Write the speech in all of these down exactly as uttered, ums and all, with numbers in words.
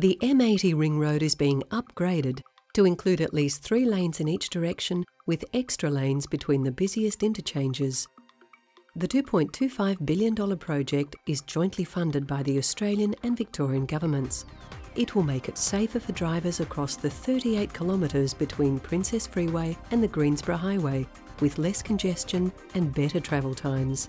The M eighty Ring Road is being upgraded to include at least three lanes in each direction, with extra lanes between the busiest interchanges. The two point two five billion dollar project is jointly funded by the Australian and Victorian governments. It will make it safer for drivers across the thirty-eight kilometres between Princess Freeway and the Greensborough Highway, with less congestion and better travel times.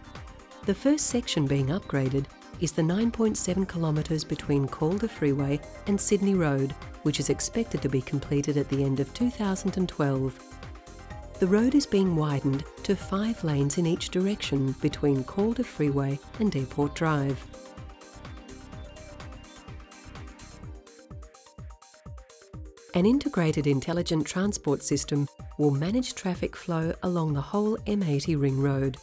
The first section being upgraded is the nine point seven kilometres between Calder Freeway and Sydney Road, which is expected to be completed at the end of two thousand twelve. The road is being widened to five lanes in each direction between Calder Freeway and Airport Drive. An integrated intelligent transport system will manage traffic flow along the whole M eighty Ring Road.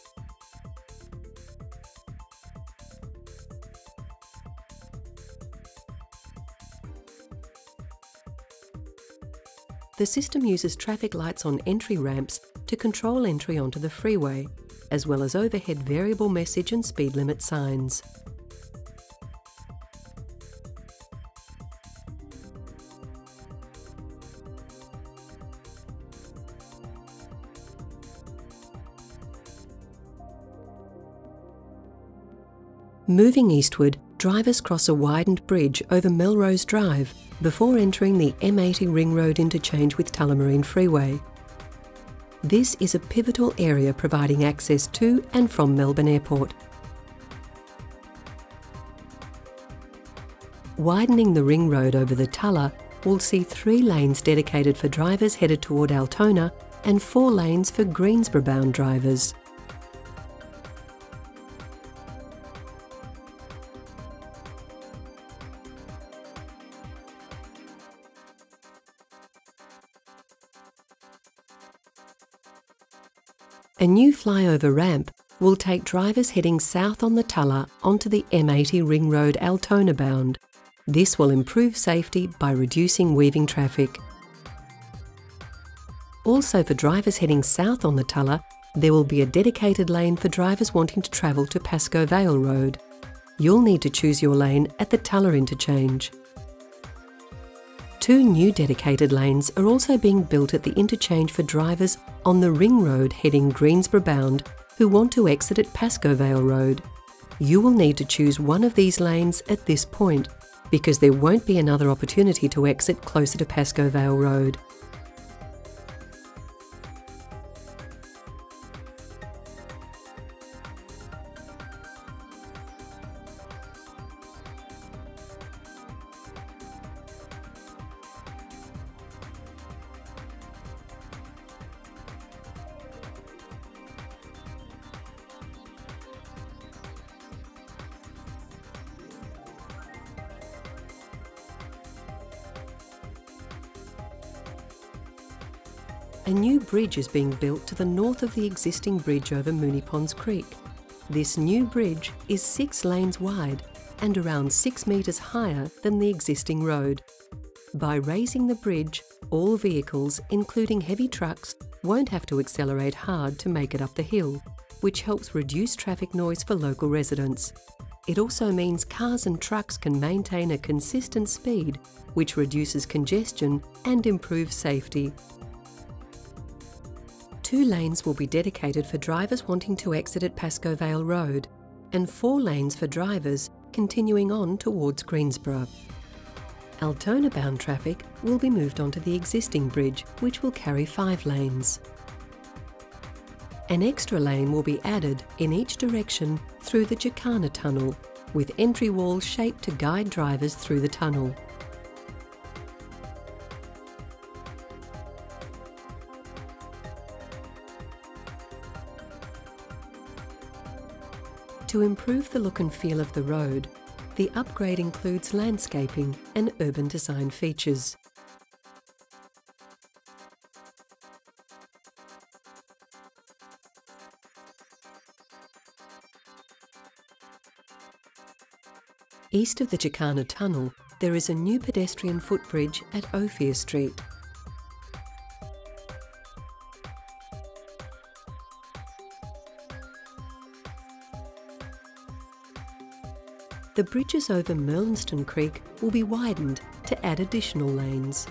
The system uses traffic lights on entry ramps to control entry onto the freeway, as well as overhead variable message and speed limit signs. Moving eastward, drivers cross a widened bridge over Melrose Drive before entering the M eighty Ring Road interchange with Tullamarine Freeway. This is a pivotal area providing access to and from Melbourne Airport. Widening the ring road over the Tulla will see three lanes dedicated for drivers headed toward Altona and four lanes for Greensborough-bound drivers. A new flyover ramp will take drivers heading south on the Tulla onto the M eighty Ring Road Altona bound. This will improve safety by reducing weaving traffic. Also for drivers heading south on the Tulla, there will be a dedicated lane for drivers wanting to travel to Pascoe Vale Road. You'll need to choose your lane at the Tulla interchange. Two new dedicated lanes are also being built at the interchange for drivers on the ring road heading Greensborough bound who want to exit at Pascoe Vale Road. You will need to choose one of these lanes at this point, because there won't be another opportunity to exit closer to Pascoe Vale Road. A new bridge is being built to the north of the existing bridge over Moonee Ponds Creek. This new bridge is six lanes wide and around six metres higher than the existing road. By raising the bridge, all vehicles, including heavy trucks, won't have to accelerate hard to make it up the hill, which helps reduce traffic noise for local residents. It also means cars and trucks can maintain a consistent speed, which reduces congestion and improves safety. Two lanes will be dedicated for drivers wanting to exit at Pascoe Vale Road, and four lanes for drivers continuing on towards Greensborough. Altona-bound traffic will be moved onto the existing bridge, which will carry five lanes. An extra lane will be added in each direction through the Jacana Tunnel, with entry walls shaped to guide drivers through the tunnel. To improve the look and feel of the road, the upgrade includes landscaping and urban design features. East of the Jacana Tunnel, there is a new pedestrian footbridge at Ophir Street. the bridges over Merlinston Creek will be widened to add additional lanes.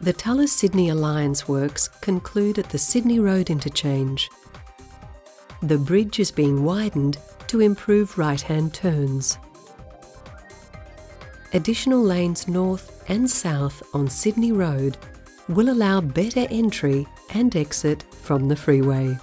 The Tulla-Sydney Alliance works conclude at the Sydney Road interchange. The bridge is being widened to improve right-hand turns. Additional lanes north and south on Sydney Road will allow better entry and exit from the freeway.